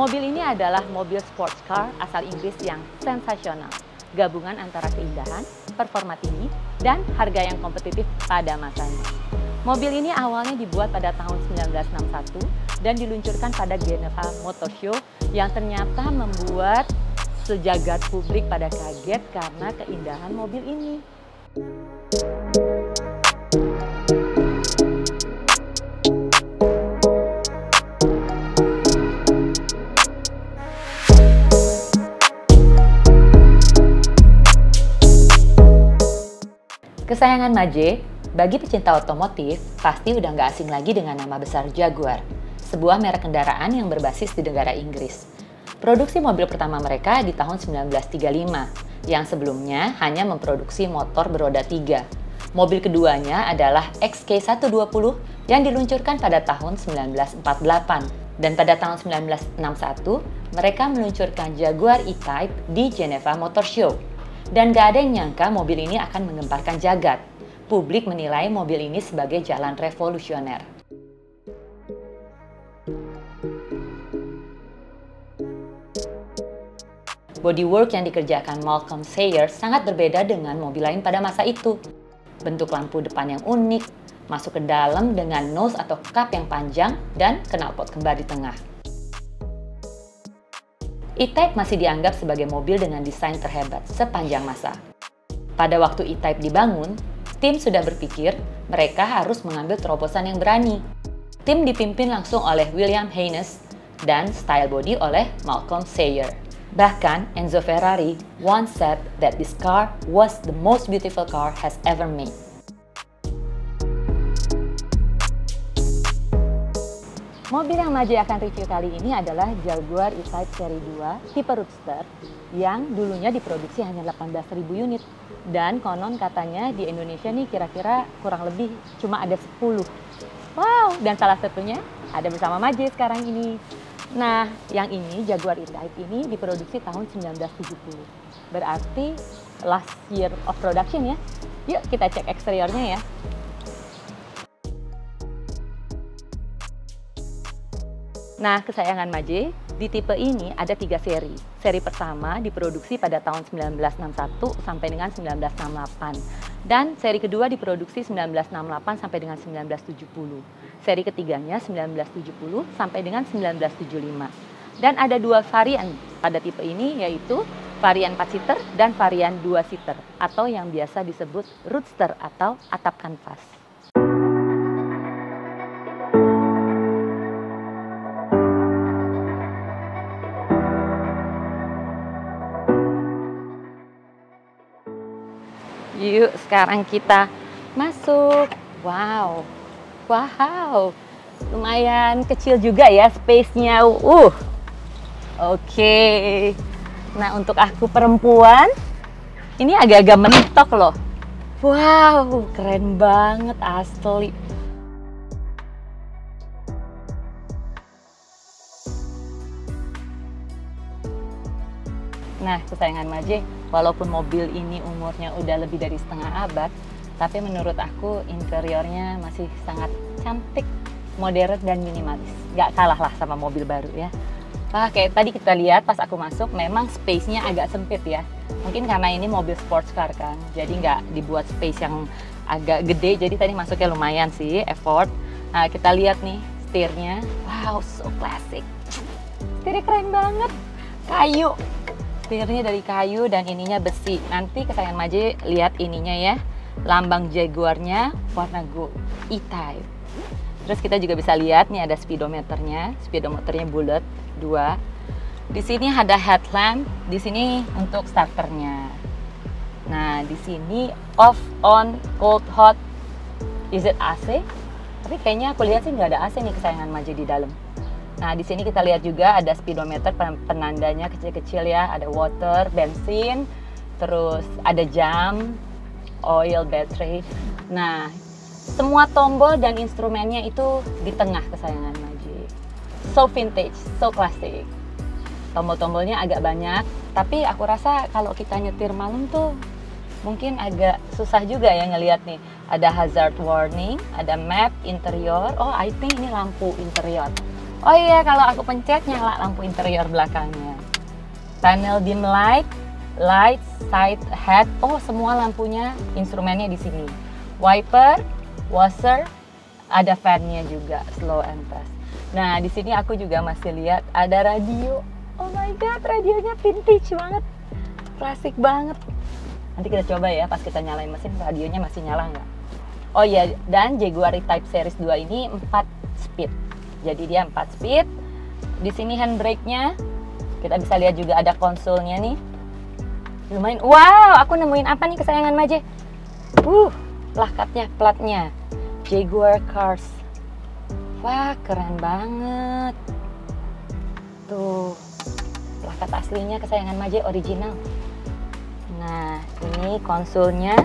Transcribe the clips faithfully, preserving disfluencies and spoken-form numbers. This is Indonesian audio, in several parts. Mobil ini adalah mobil sports car asal Inggris yang sensasional. Gabungan antara keindahan, performa tinggi, dan harga yang kompetitif pada masanya. Mobil ini awalnya dibuat pada tahun seribu sembilan ratus enam puluh satu dan diluncurkan pada Geneva Motor Show yang ternyata membuat sejagat publik pada kaget karena keindahan mobil ini. Kesayangan Maje, bagi pecinta otomotif, pasti udah nggak asing lagi dengan nama besar Jaguar, sebuah merek kendaraan yang berbasis di negara Inggris. Produksi mobil pertama mereka di tahun seribu sembilan ratus tiga puluh lima, yang sebelumnya hanya memproduksi motor beroda tiga. Mobil keduanya adalah X K seratus dua puluh yang diluncurkan pada tahun seribu sembilan ratus empat puluh delapan. Dan pada tahun seribu sembilan ratus enam puluh satu, mereka meluncurkan Jaguar E-Type di Geneva Motor Show. Dan gak ada yang nyangka mobil ini akan menggemparkan jagat. Publik menilai mobil ini sebagai jalan revolusioner. Bodywork yang dikerjakan Malcolm Sayer sangat berbeda dengan mobil lain pada masa itu. Bentuk lampu depan yang unik, masuk ke dalam dengan nose atau cup yang panjang, dan knalpot kembar di tengah. E-Type masih dianggap sebagai mobil dengan desain terhebat sepanjang masa. Pada waktu E-Type dibangun, tim sudah berpikir mereka harus mengambil terobosan yang berani. Tim dipimpin langsung oleh William Haynes dan style body oleh Malcolm Sayer. Bahkan Enzo Ferrari once said that this car was the most beautiful car has ever made. Mobil yang Maje akan review kali ini adalah Jaguar E-Type seri dua tipe Roadster yang dulunya diproduksi hanya delapan belas ribu unit dan konon katanya di Indonesia nih kira-kira kurang lebih cuma ada sepuluh. Wow, dan salah satunya ada bersama Maje sekarang ini. Nah, yang ini Jaguar E-Type ini diproduksi tahun seribu sembilan ratus tujuh puluh. Berarti last year of production ya. Yuk kita cek eksteriornya ya. Nah, kesayangan Maje, di tipe ini ada tiga seri. Seri pertama diproduksi pada tahun seribu sembilan ratus enam puluh satu sampai dengan seribu sembilan ratus enam puluh delapan. Dan seri kedua diproduksi seribu sembilan ratus enam puluh delapan sampai dengan seribu sembilan ratus tujuh puluh. Seri ketiganya seribu sembilan ratus tujuh puluh sampai dengan seribu sembilan ratus tujuh puluh lima. Dan ada dua varian pada tipe ini, yaitu varian empat seater dan varian dua seater. Atau yang biasa disebut roadster atau atap kanvas. Yuk sekarang kita masuk. Wow, wow, lumayan kecil juga ya space-nya. Uh, oke. Okay. Nah untuk aku perempuan, ini agak-agak mentok loh. Wow, keren banget asli. Nah, kesayangan Maje, walaupun mobil ini umurnya udah lebih dari setengah abad, tapi menurut aku interiornya masih sangat cantik, modern, dan minimalis. Gak kalah lah sama mobil baru ya. Wah, kayak tadi kita lihat pas aku masuk, memang space-nya agak sempit ya. Mungkin karena ini mobil sports car kan, jadi nggak dibuat space yang agak gede, jadi tadi masuknya lumayan sih, effort. Nah, kita lihat nih, setirnya. Wow, so classic. Setirnya keren banget. Kayu. Setirnya dari kayu dan ininya besi. Nanti kesayangan Maje lihat ininya ya, lambang Jaguarnya warna gold E-Type. Terus kita juga bisa lihat nih ada speedometernya, speedometernya bulat dua. Di sini ada headlamp, di sini untuk starternya. Nah di sini off, on, cold, hot. Is it A C? Tapi kayaknya aku lihat sih nggak ada A C nih kesayangan Maje di dalam. Nah, di sini kita lihat juga ada speedometer, penandanya kecil-kecil ya, ada water, bensin, terus ada jam, oil, battery. Nah, semua tombol dan instrumennya itu di tengah kesayangan Maje. So vintage, so classic. Tombol-tombolnya agak banyak, tapi aku rasa kalau kita nyetir malam tuh mungkin agak susah juga ya ngelihat nih. Ada hazard warning, ada map interior. Oh, I think ini lampu interior. Oh iya, kalau aku pencet nyala lampu interior belakangnya. Panel dim light, light side head. Oh, semua lampunya, instrumennya di sini. Wiper, washer, ada fan-nya juga, slow and fast. Nah, di sini aku juga masih lihat ada radio. Oh my god, radionya vintage banget. Klasik banget. Nanti kita coba ya, pas kita nyalain mesin, radionya masih nyala nggak? Oh iya, dan Jaguar E-Type Series dua ini empat speed. Jadi dia empat speed. Di sini handbrake-nya. Kita bisa lihat juga ada konsolnya nih. Lumayan. Wow, aku nemuin apa nih kesayangan Maje? Uh, plakatnya, platnya. Jaguar Cars. Wah, keren banget. Tuh, plakat aslinya kesayangan Maje, original. Nah, ini konsolnya.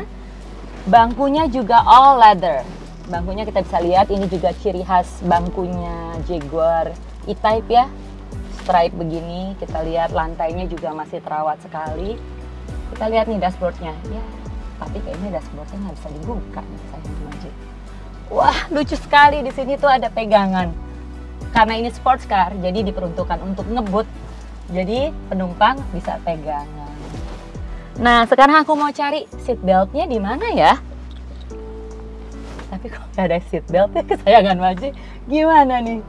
Bangkunya juga all leather. Bangkunya kita bisa lihat, ini juga ciri khas bangkunya Jaguar E-Type ya. Stripe begini, kita lihat lantainya juga masih terawat sekali. Kita lihat nih dashboardnya. Ya, tapi kayaknya dashboardnya nggak bisa dibuka nih, saya. Wah, lucu sekali, di sini tuh ada pegangan. Karena ini sports car, jadi diperuntukkan untuk ngebut. Jadi penumpang bisa pegangan. Nah, sekarang aku mau cari seat beltnya di mana ya? Tapi kok gak ada seat beltnya kesayangan Maji? Gimana nih?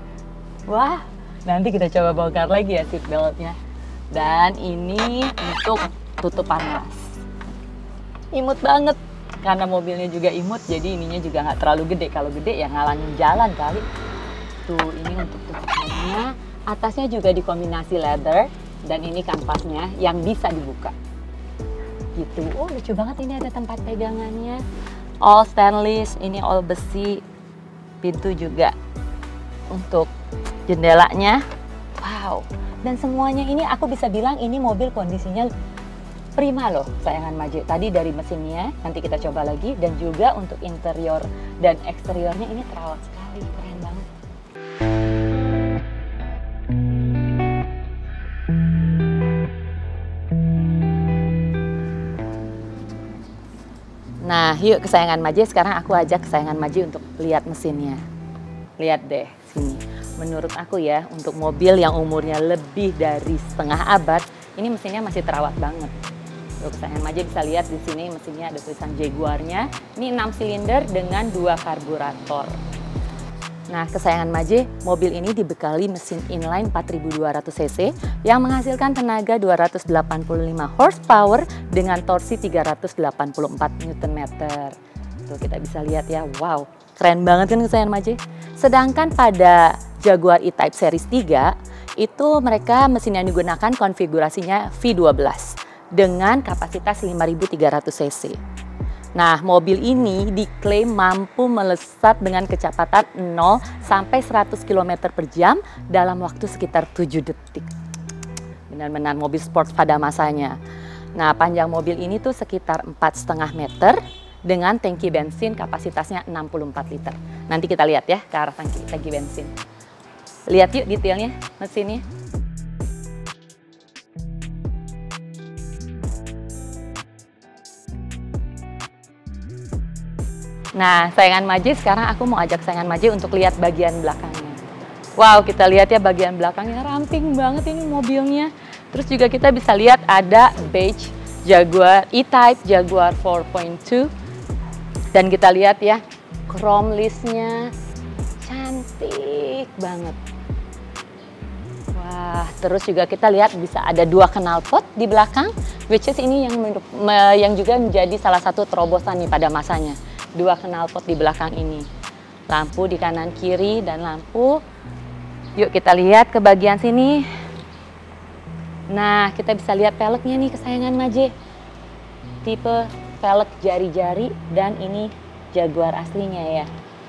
Wah, nanti kita coba bongkar lagi ya seat beltnya. Dan ini untuk tutup panas. Imut banget, karena mobilnya juga imut, jadi ininya juga nggak terlalu gede. Kalau gede ya ngalangin jalan kali. Tuh, ini untuk tutupannya. Atasnya juga dikombinasi leather, dan ini kanvasnya yang bisa dibuka. Gitu. Oh, lucu banget, ini ada tempat pegangannya. All stainless, ini all besi. Pintu juga untuk jendelanya. Wow. Dan semuanya ini aku bisa bilang ini mobil kondisinya prima loh, sayangan Maje. Tadi dari mesinnya, nanti kita coba lagi, dan juga untuk interior dan eksteriornya ini terawat sekali, keren banget. Nah, yuk kesayangan Maje, sekarang aku ajak kesayangan Maje untuk lihat mesinnya. Lihat deh sini. Menurut aku ya, untuk mobil yang umurnya lebih dari setengah abad, ini mesinnya masih terawat banget. Tuh, kesayangan Maje bisa lihat di sini mesinnya ada tulisan Jaguar-nya. Ini enam silinder dengan dua karburator. Nah, kesayangan Maje, mobil ini dibekali mesin inline empat ribu dua ratus cc yang menghasilkan tenaga dua ratus delapan puluh lima horsepower dengan torsi tiga ratus delapan puluh empat newton meter. Tuh, kita bisa lihat ya, wow, keren banget kan kesayangan Maje. Sedangkan pada Jaguar E-Type Series tiga, itu mereka mesin yang digunakan konfigurasinya V dua belas dengan kapasitas lima ribu tiga ratus cc. Nah, mobil ini diklaim mampu melesat dengan kecepatan nol sampai seratus kilometer per jam dalam waktu sekitar tujuh detik. Benar-benar mobil sports pada masanya. Nah, panjang mobil ini tuh sekitar empat koma lima meter dengan tangki bensin kapasitasnya enam puluh empat liter. Nanti kita lihat ya ke arah tangki, tangki bensin. Lihat yuk detailnya mesinnya. Nah, sayangan Maje, sekarang aku mau ajak sayangan Maje untuk lihat bagian belakangnya. Wow, kita lihat ya bagian belakangnya, ramping banget ini mobilnya. Terus juga kita bisa lihat ada badge Jaguar E-Type, Jaguar empat titik dua. Dan kita lihat ya, chrome listnya cantik banget. Wah, terus juga kita lihat bisa ada dua knalpot di belakang, which is ini yang, yang juga menjadi salah satu terobosan nih pada masanya. Dua knalpot di belakang ini, lampu di kanan kiri dan lampu. Yuk kita lihat ke bagian sini. Nah, kita bisa lihat peleknya nih kesayangan Maje, tipe pelek jari-jari, dan ini Jaguar aslinya ya.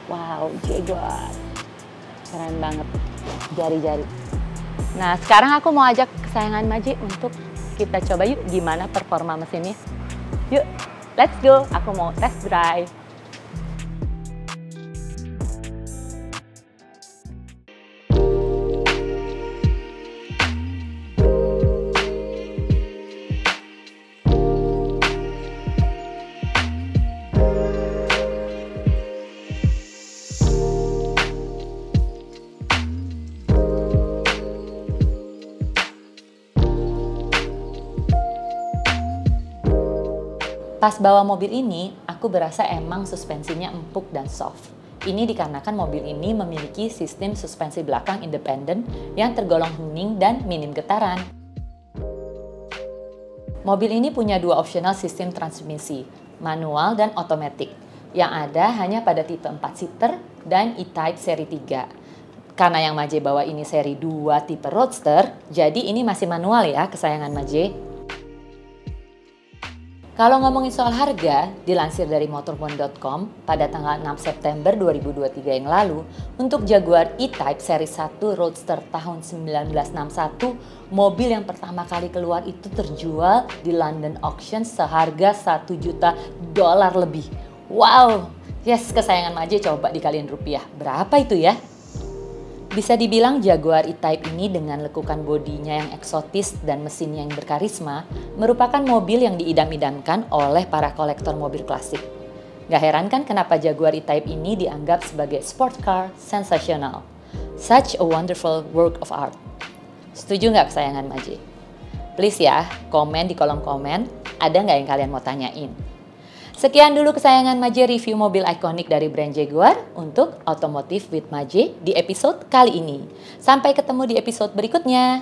Wow, Jaguar keren banget, jari-jari. Nah, sekarang aku mau ajak kesayangan Maje untuk kita coba yuk gimana performa mesinnya. Yuk, let's go, aku mau test drive. Pas bawa mobil ini, aku berasa emang suspensinya empuk dan soft. Ini dikarenakan mobil ini memiliki sistem suspensi belakang independen yang tergolong hening dan minim getaran. Mobil ini punya dua opsional sistem transmisi, manual dan otomatis, yang ada hanya pada tipe empat seater dan E-Type seri tiga. Karena yang Maje bawa ini seri dua tipe roadster, jadi ini masih manual ya kesayangan Maje. Kalau ngomongin soal harga, dilansir dari motorpoint dot com pada tanggal enam September dua ribu dua puluh tiga yang lalu, untuk Jaguar E-Type seri satu Roadster tahun seribu sembilan ratus enam puluh satu, mobil yang pertama kali keluar itu terjual di London Auction seharga satu juta dolar lebih. Wow, yes, kesayangan Maje coba dikaliin rupiah, berapa itu ya? Bisa dibilang Jaguar E-Type ini dengan lekukan bodinya yang eksotis dan mesin yang berkarisma merupakan mobil yang diidam-idamkan oleh para kolektor mobil klasik. Gak heran kan kenapa Jaguar E-Type ini dianggap sebagai sport car sensasional. Such a wonderful work of art. Setuju nggak kesayangan Maje? Please ya, komen di kolom komen, ada nggak yang kalian mau tanyain? Sekian dulu kesayangan Maje review mobil ikonik dari brand Jaguar untuk Automotive with Maje di episode kali ini. Sampai ketemu di episode berikutnya.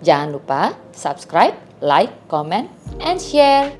Jangan lupa subscribe, like, comment, and share.